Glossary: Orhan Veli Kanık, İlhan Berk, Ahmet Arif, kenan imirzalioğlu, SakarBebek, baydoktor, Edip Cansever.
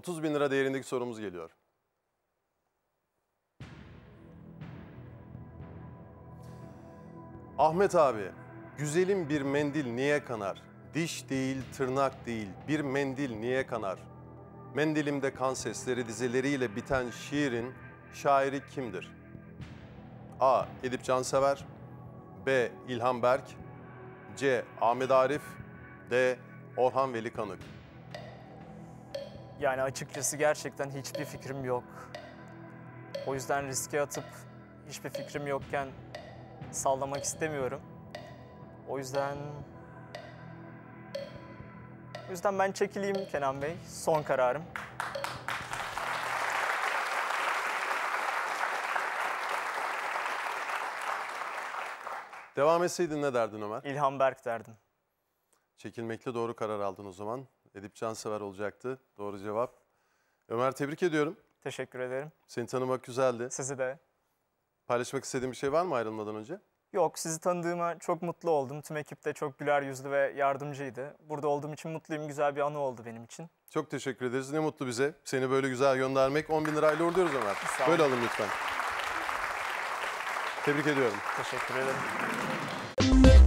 30.000 lira değerindeki sorumuz geliyor. Ahmet abi, güzelim bir mendil niye kanar? Diş değil, tırnak değil, bir mendil niye kanar? Mendilimde kan sesleri dizeleriyle biten şiirin şairi kimdir? A. Edip Cansever, B. İlhan Berk, C. Ahmet Arif, D. Orhan Veli Kanık. Yani açıkçası gerçekten hiçbir fikrim yok. O yüzden riske atıp hiçbir fikrim yokken sallamak istemiyorum. O yüzden ben çekileyim Kenan Bey. Son kararım. Devam etseydin ne derdin Ömer? İlhan Berk derdim. Çekilmekle doğru karar aldın o zaman. Edip Cansever olacaktı. Doğru cevap. Ömer, tebrik ediyorum. Teşekkür ederim. Seni tanımak güzeldi. Sizi de. Paylaşmak istediğin bir şey var mı ayrılmadan önce? Yok, sizi tanıdığıma çok mutlu oldum. Tüm ekip de çok güler yüzlü ve yardımcıydı. Burada olduğum için mutluyum. Güzel bir anı oldu benim için. Çok teşekkür ederiz. Ne mutlu bize. Seni böyle güzel göndermek. 10.000 lirayla uğurluyoruz Ömer. Böyle alın lütfen. Tebrik ediyorum. Teşekkür ederim.